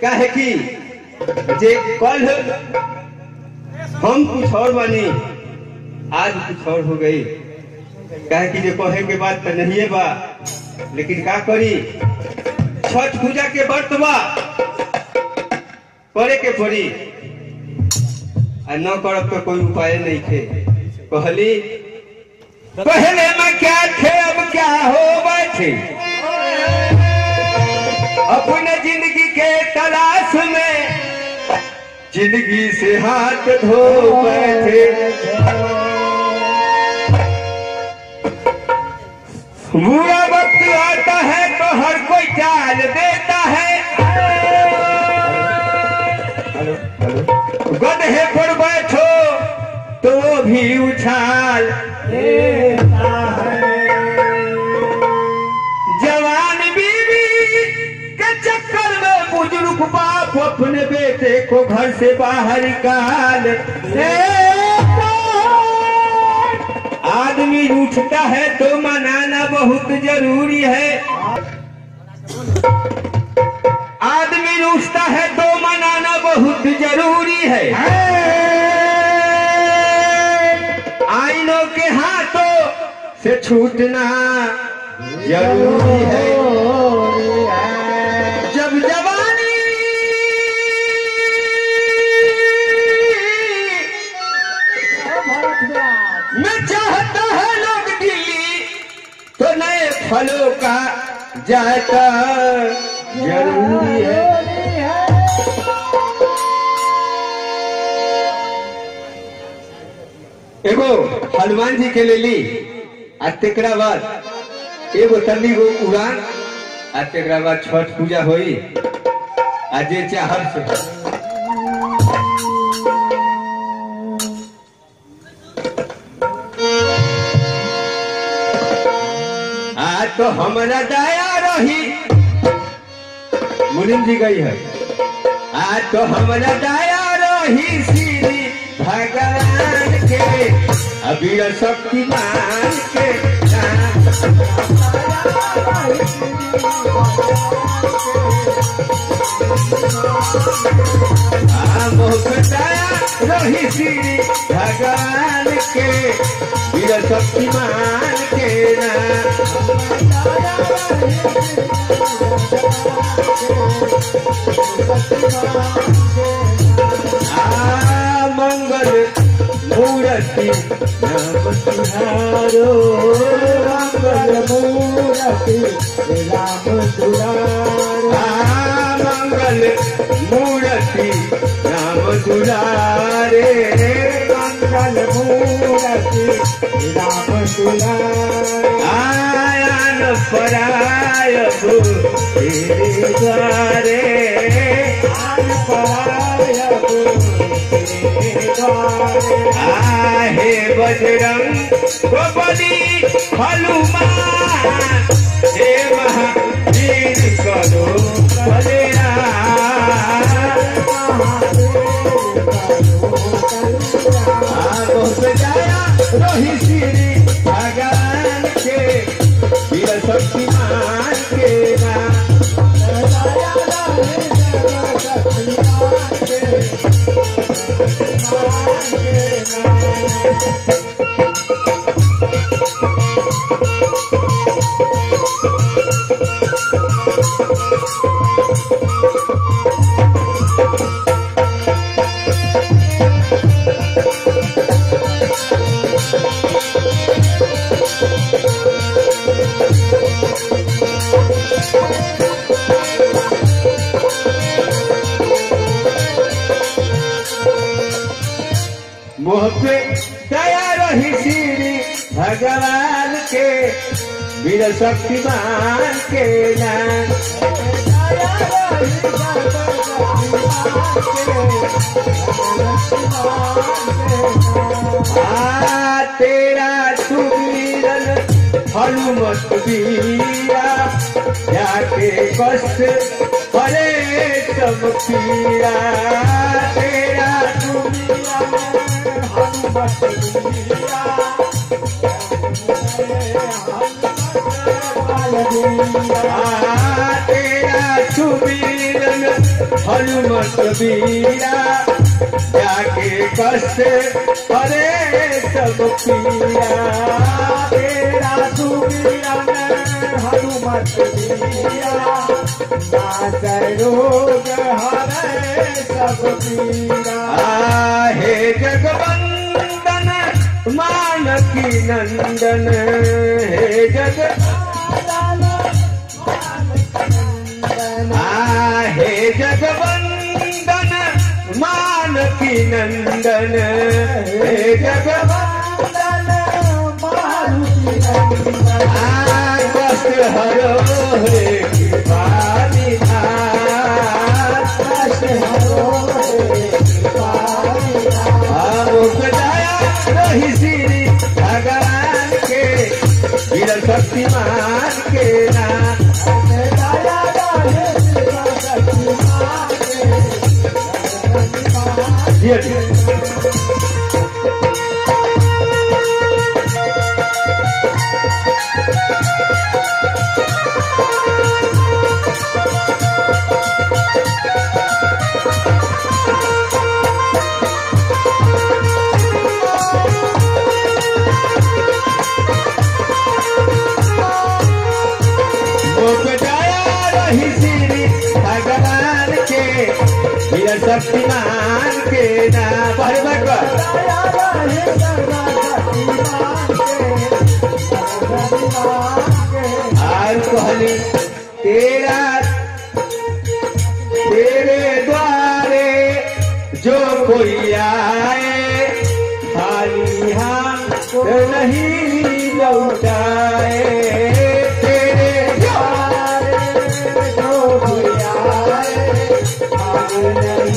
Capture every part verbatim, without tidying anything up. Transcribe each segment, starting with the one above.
क्या है कि जे कल हम कुछ और बने आज कुछ और हो गई। क्या है कि जे कहे के बाद तो नहीं है बा, लेकिन क्या करी छठ पूजा के व्रत बा करे के पड़ी, न करब तो कोई उपाय नहीं थे। कहली पहले में क्या थे अब क्या हो बैठे, अपने जिंदगी के तलाश में जिंदगी से हाथ धो बैठे। बुरा वक्त आता है तो हर कोई चाल देता है, गधे पर बैठो तो भी उछाल देता है। बुजुर्ग बाप अपने बेटे को घर से बाहर निकाल देता, आदमी उठता है तो मनाना बहुत जरूरी है। आदमी उठता है तो मनाना बहुत जरूरी है। आइनों के हाथों से छूटना जरूरी है। जब जब फलों का जायका जरूरी है। एगो हनुमान जी के ले ली आ तेकरा बाद एगो तली गो उड़ान, आ तेकरा बाद छठ पूजा हुई। आज चाहर से तो हमारा दया रही मुनिम जी गई है। आज तो हमारा दया रही श्री भगवान के अभी शक्तिमान के दया रही श्री भगवान के शक्तिमान के नाम। आ मंगल मूर्ति नाम तुम्हारो, मंगल मूर्ति राम दुलारो। आ मंगल मूर्ति राम दुलारे, मंगल मूर्ति राम दुलारे। पराय तेरे द्वारे, आन पराय तेरे द्वारे। आहे बजरंग बली हनुमान, हे महावीर करो कल्याण। भगवान के वीर शक्तिमान के नाम। आ तेरा सुमिरन हनुमत वीरा, जाके कष्ट परे सब पीरा। तेरा सुमिरन हनुमत वीरा, तेरा सुमिरन हनुमत बीरा जाके कष्ट परे सब पीरा। तेरा सुमिरन हनुमत बीरा नासै रोग हरे सब पीरा। हे जगवंदन मानकी नंदन हे जग जगवंदन मानकी नंदन हे जगवंदन मानकी नंदन। कष्ट हरो हे कृपा निधान कष्ट हरो हे कृपा निधान। उपजाया रही श्री भगवान के विरल शक्तिमान के नाम। Yeah, शक्तिमान के नाम। बार बार बार आज कहली तेरा तेरे द्वारे जो कोई आए हानि हम नहीं लौटाए। तेरे द्वारे जो कोई आए हानि हाथ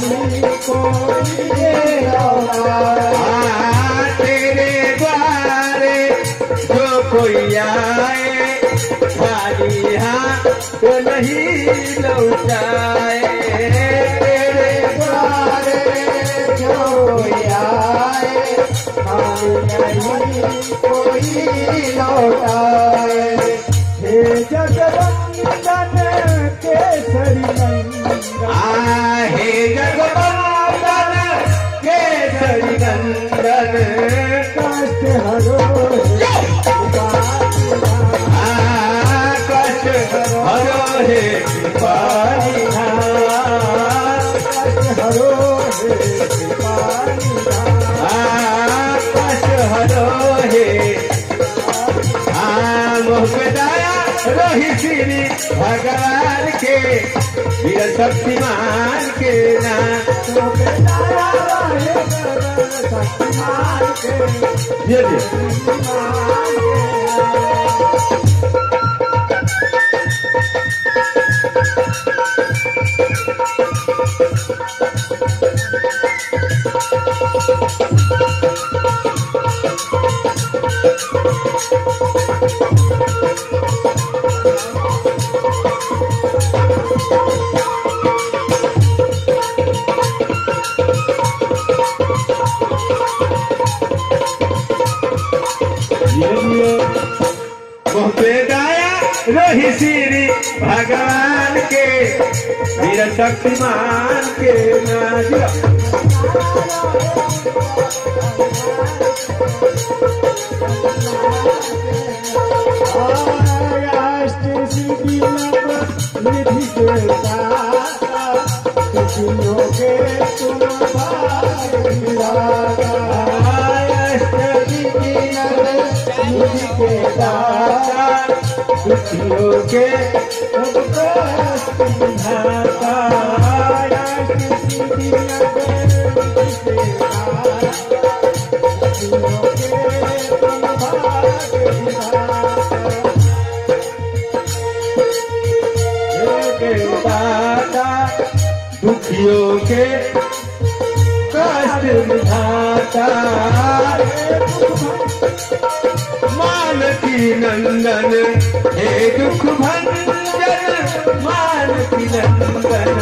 नहीं लौटाए। तेरे द्वारे जो कोई आए हानि कोई लौटाए। हे जगवंदन केसरी नंदन हे जगवंदन नंदन कष्ट हरो हे कृपा निधान कष्ट हरो हे कृपा निधान कष्ट हरो हे कृपा निधान कष्ट हरो हे। मोहकदाया रही श्री भगवान के विरल शक्तिमान के नाम। ये रही श्री भगवान के विरल शक्तिमान के नाम। दुखियों के दुखियों के कष्ट मिटाता मानकी नंदन हे दुख भंजन मानकी नंदन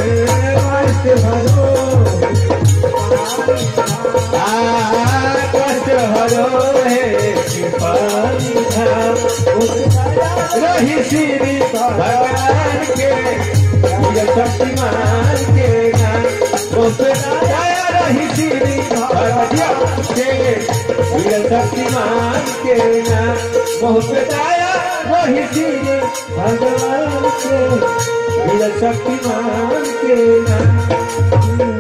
कष्ट हरो कष्ट हरो हे कृपा निधान। रही श्री भगवान के शक्तिमान के नाम जाया रही तेरी भरतिया के वीर शक्तिमान के नाम बहुत जाया रही तेरी भगवान के वीर शक्तिमान के नाम।